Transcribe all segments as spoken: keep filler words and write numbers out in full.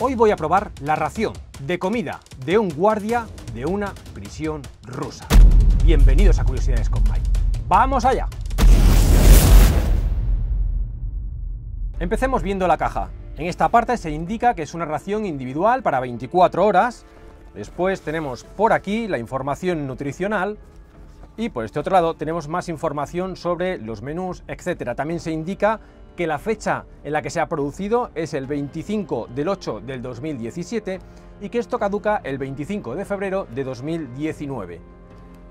Hoy voy a probar la ración de comida de un guardia de una prisión rusa. Bienvenidos a Curiosidades con Mike. ¡Vamos allá! Empecemos viendo la caja. En esta parte se indica que es una ración individual para veinticuatro horas. Después tenemos por aquí la información nutricional y por este otro lado tenemos más información sobre los menús, etcétera. También se indica que la fecha en la que se ha producido es el veinticinco del ocho del dos mil diecisiete y que esto caduca el veinticinco de febrero de dos mil diecinueve.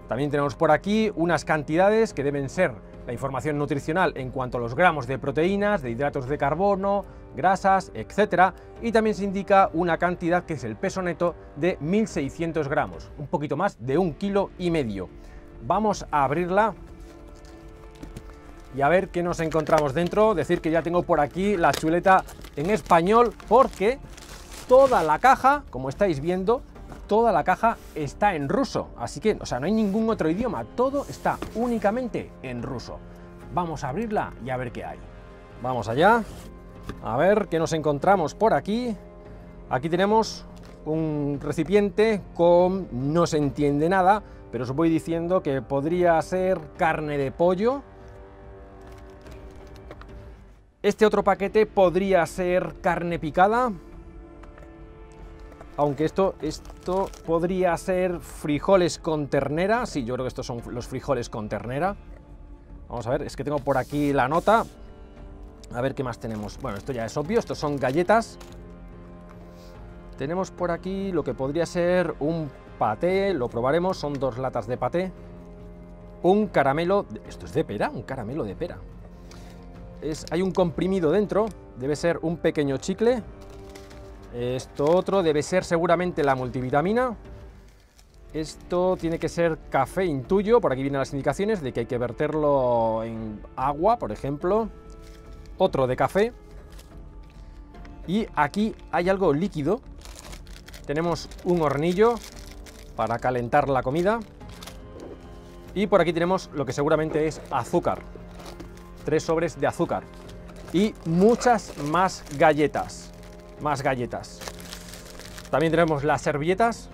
También tenemos por aquí unas cantidades que deben ser la información nutricional en cuanto a los gramos de proteínas, de hidratos de carbono, grasas, etcétera. Y también se indica una cantidad que es el peso neto de mil seiscientos gramos, un poquito más de un kilo y medio. Vamos a abrirla y a ver qué nos encontramos dentro. Decir que ya tengo por aquí la chuleta en español porque toda la caja, como estáis viendo, toda la caja está en ruso. Así que, o sea, no hay ningún otro idioma, todo está únicamente en ruso. Vamos a abrirla y a ver qué hay. Vamos allá, a ver qué nos encontramos por aquí. Aquí tenemos un recipiente con... no se entiende nada, pero os voy diciendo que podría ser carne de pollo. Este otro paquete podría ser carne picada, aunque esto, esto podría ser frijoles con ternera. Sí, yo creo que estos son los frijoles con ternera. Vamos a ver, es que tengo por aquí la nota. A ver qué más tenemos. Bueno, esto ya es obvio, estos son galletas. Tenemos por aquí lo que podría ser un paté, lo probaremos, son dos latas de paté. Un caramelo, esto es de pera, un caramelo de pera. Es, hay un comprimido dentro, debe ser un pequeño chicle. Esto otro debe ser seguramente la multivitamina. Esto tiene que ser café, intuyo. Por aquí vienen las indicaciones de que hay que verterlo en agua, por ejemplo. Otro de café. Y aquí hay algo líquido. Tenemos un hornillo para calentar la comida. Y por aquí tenemos lo que seguramente es azúcar. Tres sobres de azúcar y muchas más galletas, más galletas. También tenemos las servilletas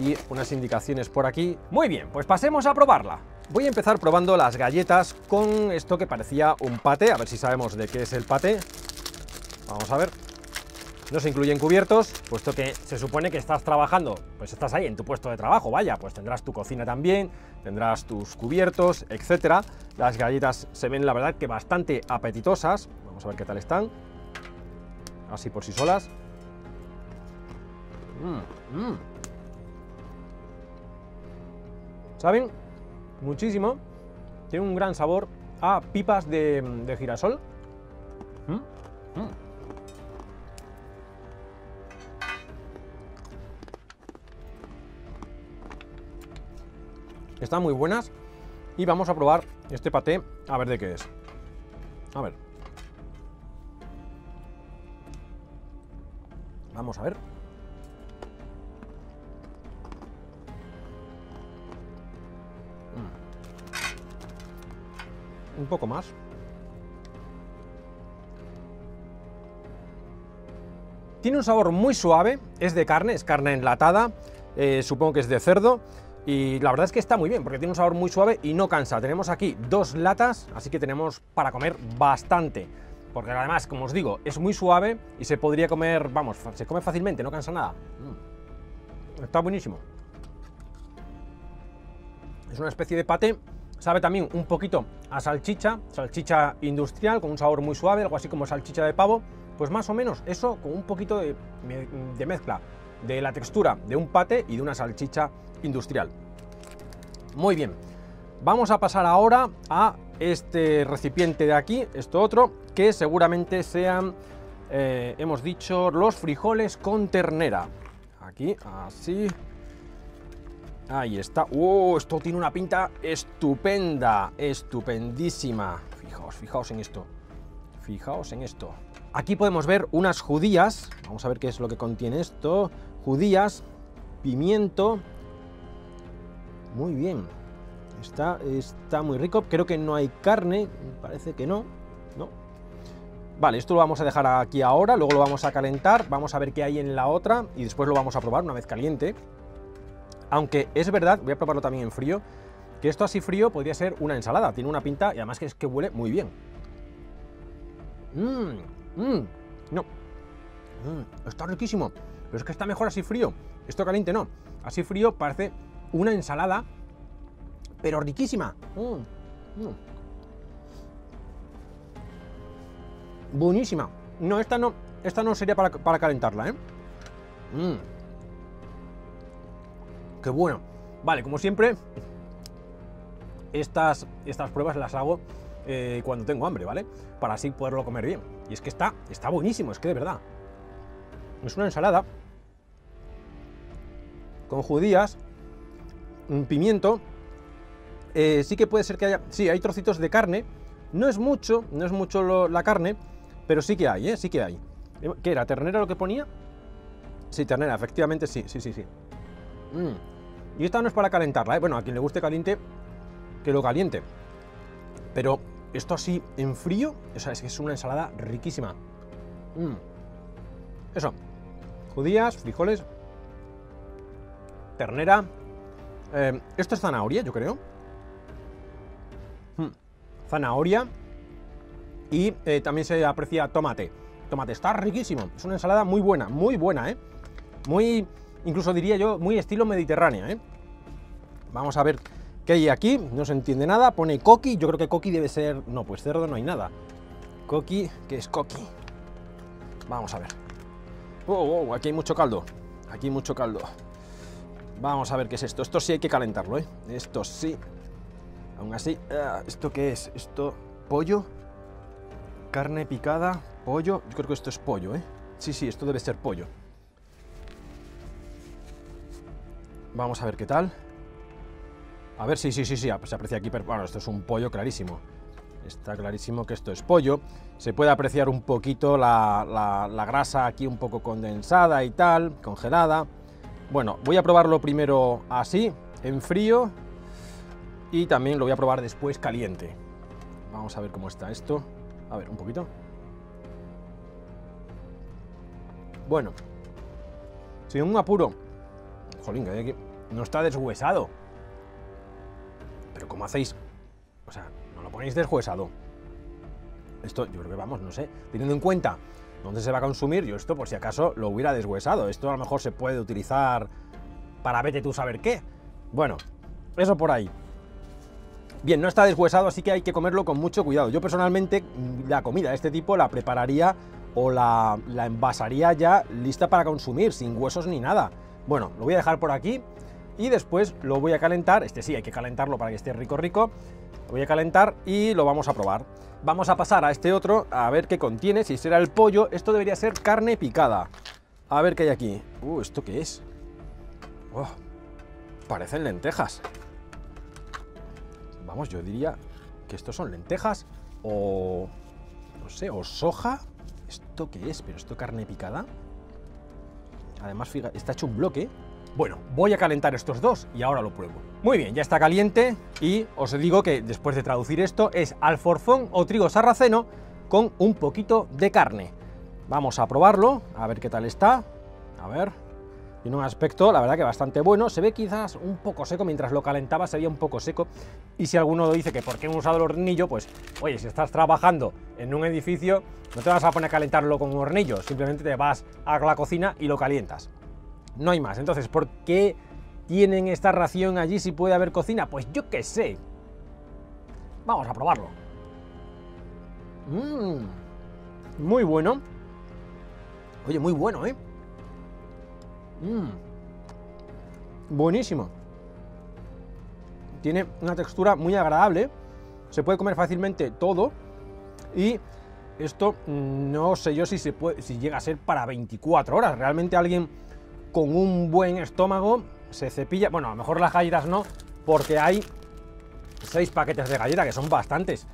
y unas indicaciones por aquí. Muy bien, pues pasemos a probarla. Voy a empezar probando las galletas con esto que parecía un paté, a ver si sabemos de qué es el paté. Vamos a ver. No se incluyen cubiertos, puesto que se supone que estás trabajando, pues estás ahí en tu puesto de trabajo, vaya, pues tendrás tu cocina también, tendrás tus cubiertos, etcétera. Las galletas se ven, la verdad, que bastante apetitosas. Vamos a ver qué tal están, así por sí solas. Mm, mm. ¿Saben? Muchísimo. Tiene un gran sabor a pipas de, de girasol. Mm, mm. Están muy buenas y vamos a probar este paté a ver de qué es. A ver. Vamos a ver. Un poco más. Tiene un sabor muy suave, es de carne, es carne enlatada, eh, supongo que es de cerdo. Y la verdad es que está muy bien, porque tiene un sabor muy suave y no cansa. Tenemos aquí dos latas, así que tenemos para comer bastante. Porque además, como os digo, es muy suave y se podría comer, vamos, se come fácilmente, no cansa nada. Está buenísimo. Es una especie de paté, sabe también un poquito a salchicha, salchicha industrial, con un sabor muy suave, algo así como salchicha de pavo. Pues más o menos eso, con un poquito de, de mezcla de la textura de un paté y de una salchicha industrial. Muy bien, vamos a pasar ahora a este recipiente de aquí, esto otro, que seguramente sean, eh, hemos dicho, los frijoles con ternera. Aquí, así. Ahí está. ¡Oh! Esto tiene una pinta estupenda, estupendísima. Fijaos, fijaos en esto. Fijaos en esto. Aquí podemos ver unas judías. Vamos a ver qué es lo que contiene esto. Judías, pimiento. Muy bien. Está, está muy rico. Creo que no hay carne. Parece que no. No. Vale, esto lo vamos a dejar aquí ahora, luego lo vamos a calentar, vamos a ver qué hay en la otra y después lo vamos a probar una vez caliente. Aunque es verdad, voy a probarlo también en frío, que esto así frío podría ser una ensalada, tiene una pinta y además que es que huele muy bien. Mmm, mmm, no, mm, está riquísimo, pero es que está mejor así frío, esto caliente no, así frío parece una ensalada, pero riquísima. Mmm, mmm. Buenísima. No, esta no, esta no sería para, para calentarla, ¿eh? Mm. Qué bueno. Vale, como siempre, estas, estas pruebas las hago eh, cuando tengo hambre, ¿vale? Para así poderlo comer bien. Y es que está, está buenísimo, es que de verdad. Es una ensalada con judías, un pimiento. Eh, sí que puede ser que haya... Sí, hay trocitos de carne. No es mucho, no es mucho lo, la carne... Pero sí que hay, ¿eh? Sí que hay. ¿Qué era? ¿Ternera lo que ponía? Sí, ternera, efectivamente sí, sí, sí, sí. Mm. Y esta no es para calentarla, ¿eh? Bueno, a quien le guste caliente, que lo caliente. Pero esto así en frío, o sea, es que es una ensalada riquísima. Mm. Eso. Judías, frijoles, ternera. Eh, esto es zanahoria, yo creo. Mm. Zanahoria. Y eh, también se aprecia tomate. Tomate, está riquísimo. Es una ensalada muy buena, muy buena, ¿eh? Muy, incluso diría yo, muy estilo mediterránea, ¿eh? Vamos a ver qué hay aquí. No se entiende nada. Pone coqui. Yo creo que coqui debe ser... No, pues cerdo no hay nada. Coqui, ¿qué es coqui? Vamos a ver. Wow, wow, aquí hay mucho caldo. Aquí hay mucho caldo. Vamos a ver qué es esto. Esto sí hay que calentarlo, ¿eh? Esto sí. Aún así... Uh, ¿esto qué es? Esto... ¿Pollo? Carne picada, pollo... Yo creo que esto es pollo, ¿eh? Sí, sí, esto debe ser pollo. Vamos a ver qué tal. A ver, sí, sí, sí, sí, se aprecia aquí... Bueno, esto es un pollo clarísimo. Está clarísimo que esto es pollo. Se puede apreciar un poquito la, la, la grasa aquí un poco condensada y tal, congelada. Bueno, voy a probarlo primero así, en frío. Y también lo voy a probar después caliente. Vamos a ver cómo está esto. A ver, un poquito. Bueno. Sin un apuro. Jolín, que hay aquí. No está deshuesado. Pero ¿cómo hacéis? O sea, no lo ponéis deshuesado. Esto, yo creo que vamos, no sé. Teniendo en cuenta dónde se va a consumir, yo esto por si acaso lo hubiera deshuesado. Esto a lo mejor se puede utilizar para vete tú saber qué. Bueno, eso por ahí. Bien, no está deshuesado, así que hay que comerlo con mucho cuidado. Yo personalmente la comida de este tipo la prepararía o la, la envasaría ya lista para consumir, sin huesos ni nada. Bueno, lo voy a dejar por aquí y después lo voy a calentar. Este sí, hay que calentarlo para que esté rico rico. Lo voy a calentar y lo vamos a probar. Vamos a pasar a este otro a ver qué contiene, si será el pollo. Esto debería ser carne picada. A ver qué hay aquí. Uh, ¿esto qué es? Oh, parecen lentejas. Vamos, yo diría que estos son lentejas o, no sé, o soja. ¿Esto qué es? ¿Pero esto carne picada? Además, fíjate, está hecho un bloque. Bueno, voy a calentar estos dos y ahora lo pruebo. Muy bien, ya está caliente y os digo que después de traducir esto es alforfón o trigo sarraceno con un poquito de carne. Vamos a probarlo, a ver qué tal está. A ver... Tiene un aspecto, la verdad, que bastante bueno. Se ve quizás un poco seco, mientras lo calentaba se veía un poco seco. Y si alguno dice que por qué hemos usado el hornillo, pues, oye, si estás trabajando en un edificio, no te vas a poner a calentarlo con un hornillo, simplemente te vas a la cocina y lo calientas. No hay más. Entonces, ¿por qué tienen esta ración allí si puede haber cocina? Pues yo qué sé. Vamos a probarlo. Mmm, muy bueno. Oye, muy bueno, ¿eh? Mmm, buenísimo. Tiene una textura muy agradable. Se puede comer fácilmente todo. Y esto no sé yo si, se puede, si llega a ser para veinticuatro horas. Realmente alguien con un buen estómago se cepilla. Bueno, a lo mejor las galletas no, porque hay seis paquetes de galleta, que son bastantes.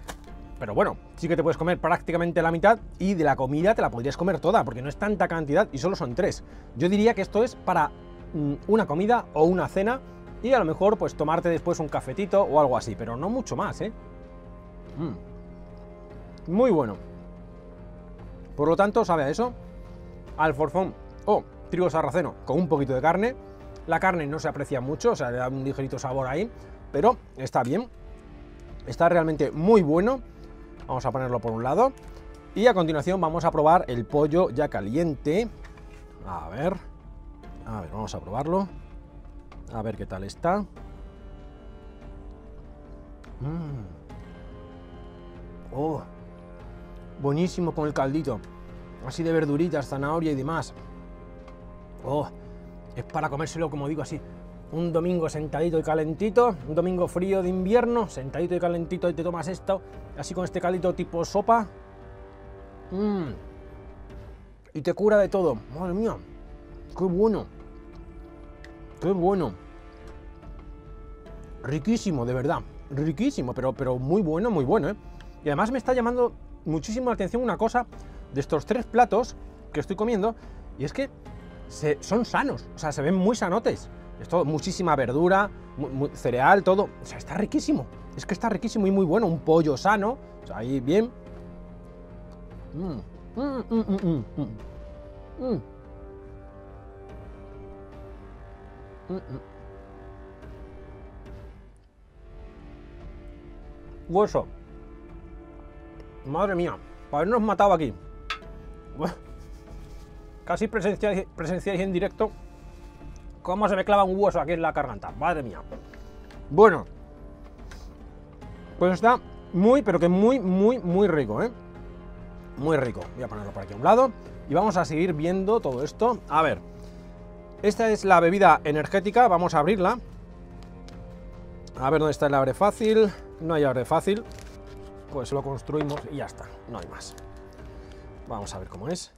Pero bueno, sí que te puedes comer prácticamente la mitad y de la comida te la podrías comer toda, porque no es tanta cantidad y solo son tres. Yo diría que esto es para una comida o una cena y a lo mejor pues tomarte después un cafetito o algo así, pero no mucho más, ¿eh? Mm. Muy bueno. Por lo tanto, sabe a eso, alforfón o trigo sarraceno con un poquito de carne. La carne no se aprecia mucho, o sea, le da un ligerito sabor ahí, pero está bien. Está realmente muy bueno. Vamos a ponerlo por un lado. Y a continuación vamos a probar el pollo ya caliente. A ver, a ver, vamos a probarlo. A ver qué tal está. Mm. Oh, buenísimo con el caldito. Así de verduritas, zanahoria y demás. Oh, es para comérselo, como digo, así. Un domingo sentadito y calentito, un domingo frío de invierno, sentadito y calentito, y te tomas esto, así con este caldito tipo sopa. Mm. Y te cura de todo. Madre mía, qué bueno. Qué bueno. Riquísimo, de verdad. Riquísimo, pero, pero muy bueno, muy bueno, ¿eh? Y además me está llamando muchísimo la atención una cosa de estos tres platos que estoy comiendo, y es que se, son sanos, o sea, se ven muy sanotes. Es todo, muchísima verdura, muy, muy, cereal, todo. O sea, está riquísimo. Es que está riquísimo y muy bueno. Un pollo sano, o sea, ahí bien. Mm, mm, mm, mm, mm, mm. Mm, mm. Hueso. Madre mía, para habernos matado aquí. Bueno, casi presenciáis, presenciáis en directo cómo se me clava un hueso aquí en la garganta. Madre mía. Bueno, pues está muy, pero que muy, muy, muy rico, ¿eh? Muy rico. Voy a ponerlo por aquí a un lado y vamos a seguir viendo todo esto. A ver, esta es la bebida energética. Vamos a abrirla. A ver dónde está el abre fácil. No hay abre fácil. Pues lo construimos y ya está. No hay más. Vamos a ver cómo es.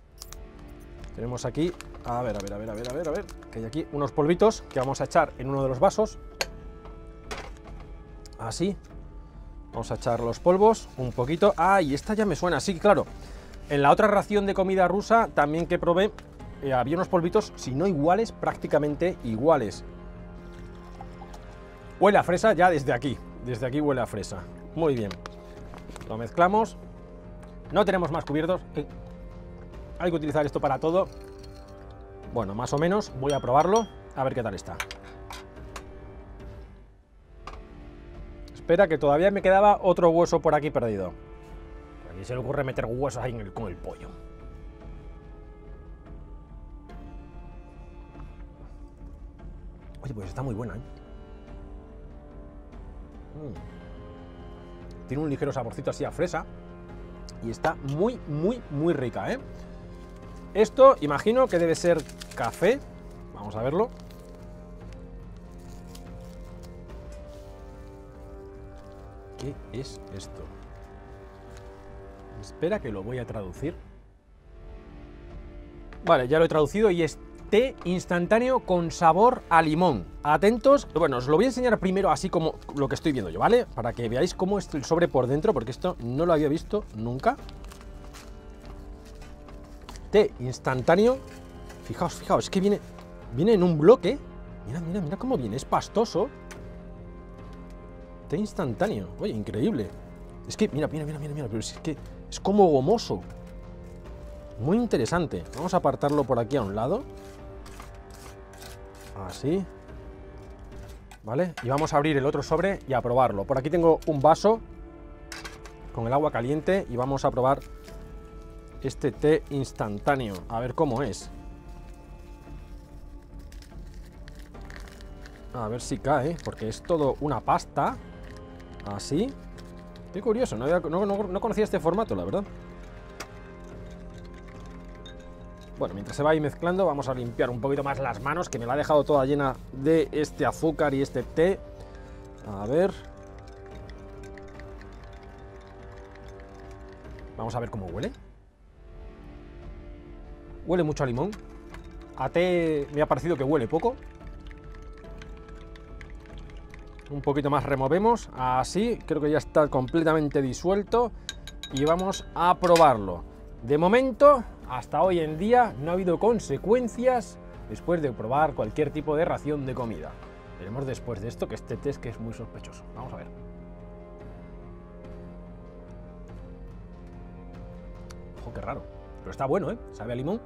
Tenemos aquí, a ver, a ver, a ver, a ver, a ver, a ver, que hay aquí unos polvitos que vamos a echar en uno de los vasos. Así. Vamos a echar los polvos un poquito. Ah, y esta ya me suena, sí, claro. En la otra ración de comida rusa también que probé, eh, había unos polvitos, si no iguales, prácticamente iguales. Huele a fresa ya desde aquí. Desde aquí huele a fresa. Muy bien. Lo mezclamos. No tenemos más cubiertos. Eh. Hay que utilizar esto para todo. Bueno, más o menos. Voy a probarlo. A ver qué tal está. Espera, que todavía me quedaba otro hueso por aquí perdido. Aquí se le ocurre meter huesos ahí en el, con el pollo. Oye, pues está muy buena, ¿eh? Mm. Tiene un ligero saborcito así a fresa. Y está muy, muy, muy rica, ¿eh? Esto, imagino que debe ser café. Vamos a verlo. ¿Qué es esto? Espera que lo voy a traducir. Vale, ya lo he traducido y es té instantáneo con sabor a limón. Atentos. Bueno, os lo voy a enseñar primero así como lo que estoy viendo yo, ¿vale? Para que veáis cómo es el sobre por dentro, porque esto no lo había visto nunca. Té instantáneo. Fijaos, fijaos, es que viene, viene en un bloque. Mira, mira, mira cómo viene, es pastoso. Té instantáneo. Oye, increíble. Es que, mira, mira, mira, mira, mira, pero es que es como gomoso. Muy interesante. Vamos a apartarlo por aquí a un lado. Así. ¿Vale? Y vamos a abrir el otro sobre y a probarlo. Por aquí tengo un vaso con el agua caliente y vamos a probar este té instantáneo, a ver cómo es. A ver si cae, porque es todo una pasta. Así. Qué curioso, no, había, no, no, no conocía este formato, la verdad. Bueno, mientras se va ahí mezclando, vamos a limpiar un poquito más las manos, que me la ha dejado toda llena de este azúcar y este té. A ver. Vamos a ver cómo huele. Huele mucho a limón. A té me ha parecido que huele poco. Un poquito más removemos. Así, creo que ya está completamente disuelto. Y vamos a probarlo. De momento, hasta hoy en día, no ha habido consecuencias después de probar cualquier tipo de ración de comida. Veremos después de esto que este té es que es muy sospechoso. Vamos a ver. Ojo, qué raro. Pero está bueno, ¿eh? Sabe a limón.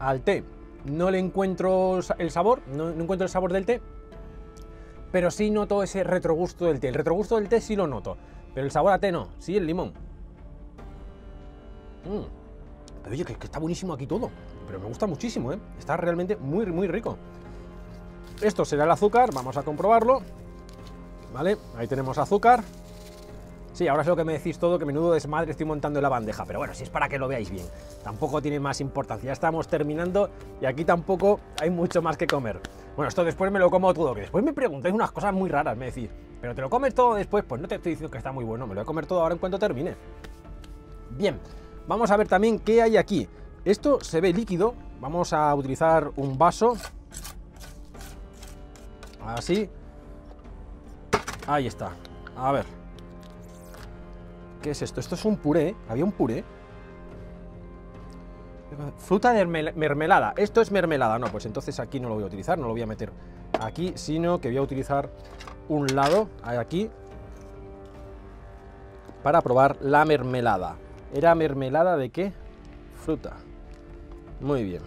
Al té no le encuentro el sabor, no, no encuentro el sabor del té, pero sí noto ese retrogusto del té. El retrogusto del té sí lo noto, pero el sabor a té no, sí el limón. Mm. Pero oye, que, que está buenísimo aquí todo, pero me gusta muchísimo, ¿eh? Está realmente muy, muy rico. Esto será el azúcar, vamos a comprobarlo. Vale, ahí tenemos azúcar. Sí, ahora es lo que me decís todo, que menudo desmadre estoy montando en la bandeja, pero bueno, si es para que lo veáis bien. Tampoco tiene más importancia, ya estamos terminando y aquí tampoco hay mucho más que comer. Bueno, esto después me lo como todo, que después me preguntáis unas cosas muy raras, me decís, ¿pero te lo comes todo después? Pues no te estoy diciendo que está muy bueno, me lo voy a comer todo ahora en cuanto termine. Bien, vamos a ver también qué hay aquí. Esto se ve líquido, vamos a utilizar un vaso. Así. Ahí está. A ver. ¿Qué es esto? Esto es un puré. Había un puré. Fruta de mermelada. Esto es mermelada. No, pues entonces aquí no lo voy a utilizar. No lo voy a meter aquí, sino que voy a utilizar un lado aquí para probar la mermelada. ¿Era mermelada de qué? Fruta. Muy bien.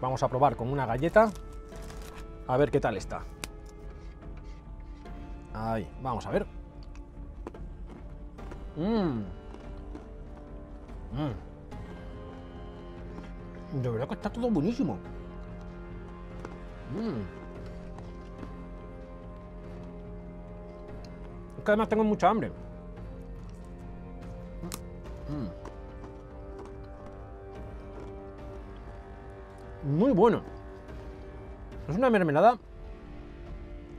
Vamos a probar con una galleta. A ver qué tal está. Ahí, vamos a ver. Mmm. Mmm. De verdad que está todo buenísimo. Mmm. Es que además tengo mucha hambre. Mmm. Muy bueno. Es una mermelada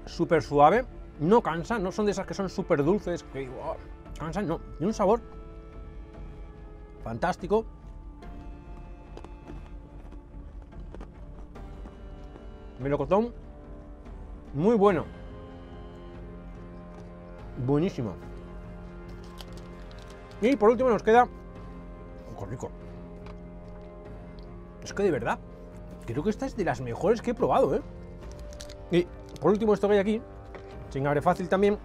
súper suave, no cansa, no son de esas que son súper dulces, que digo, oh, cansan, no, tiene un sabor fantástico. Melocotón, muy bueno, buenísimo. Y por último nos queda, oh, qué rico, es que de verdad, creo que esta es de las mejores que he probado, ¿eh? Y por último esto que hay aquí, sin abre fácil también,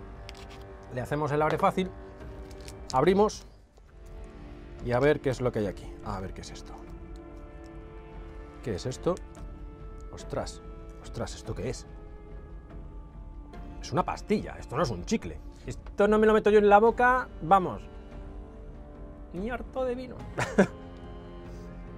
le hacemos el abre fácil, abrimos y a ver qué es lo que hay aquí, a ver qué es esto. ¿Qué es esto? Ostras, ostras, ¿esto qué es? Es una pastilla, esto no es un chicle, esto no me lo meto yo en la boca, vamos, ni harto de vino.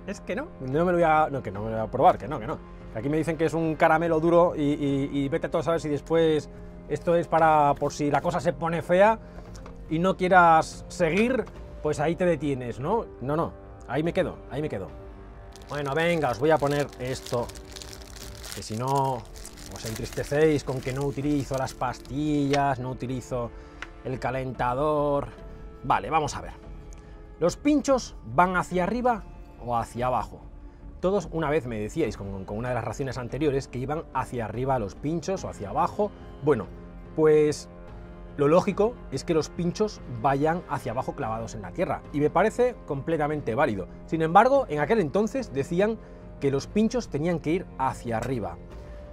Es que no, no me lo voy a, no, que no me lo voy a probar, que no, que no. Aquí me dicen que es un caramelo duro y, y, y vete a todo a saber si después esto es para, por si la cosa se pone fea y no quieras seguir, pues ahí te detienes, ¿no? No, no, ahí me quedo, ahí me quedo. Bueno, venga, os voy a poner esto, que si no os entristecéis con que no utilizo las pastillas, no utilizo el calentador. Vale, vamos a ver. Los pinchos van hacia arriba o hacia abajo. Todos una vez me decíais con, con una de las raciones anteriores que iban hacia arriba los pinchos o hacia abajo. Bueno, pues lo lógico es que los pinchos vayan hacia abajo clavados en la tierra y me parece completamente válido. Sin embargo, en aquel entonces decían que los pinchos tenían que ir hacia arriba.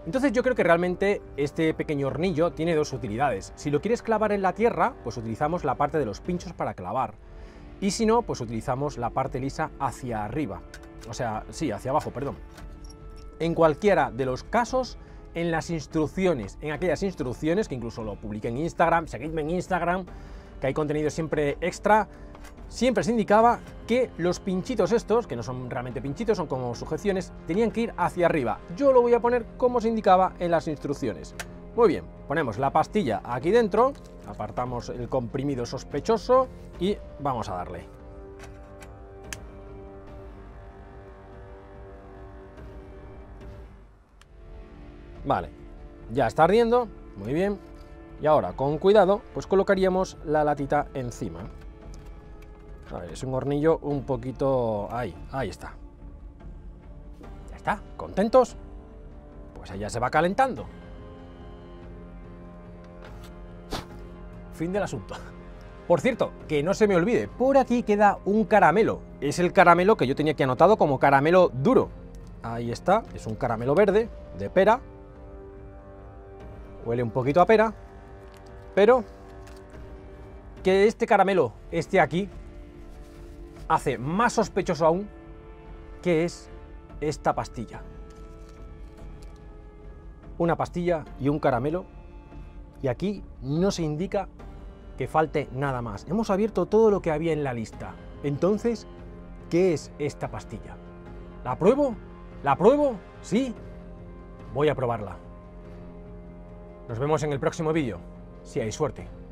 Entonces yo creo que realmente este pequeño hornillo tiene dos utilidades. Si lo quieres clavar en la tierra, pues utilizamos la parte de los pinchos para clavar. Y si no, pues utilizamos la parte lisa hacia arriba, o sea, sí, hacia abajo, perdón. En cualquiera de los casos, en las instrucciones, en aquellas instrucciones, que incluso lo publiqué en Instagram, seguidme en Instagram, que hay contenido siempre extra, siempre se indicaba que los pinchitos estos, que no son realmente pinchitos, son como sujeciones, tenían que ir hacia arriba. Yo lo voy a poner como se indicaba en las instrucciones. Muy bien, ponemos la pastilla aquí dentro, apartamos el comprimido sospechoso y vamos a darle. Vale, ya está ardiendo, muy bien. Y ahora, con cuidado, pues colocaríamos la latita encima. A ver, es un hornillo un poquito... Ahí, ahí está. Ya está, ¿contentos? Pues allá se va calentando. Fin del asunto. Por cierto, que no se me olvide, por aquí queda un caramelo. Es el caramelo que yo tenía aquí anotado como caramelo duro. Ahí está, es un caramelo verde de pera. Huele un poquito a pera, pero que este caramelo esté aquí hace más sospechoso aún que es esta pastilla. Una pastilla y un caramelo, y aquí no se indica que falte nada más. Hemos abierto todo lo que había en la lista. Entonces, ¿qué es esta pastilla? ¿La pruebo? ¿La pruebo? ¿Sí? Voy a probarla. Nos vemos en el próximo vídeo, si hay suerte.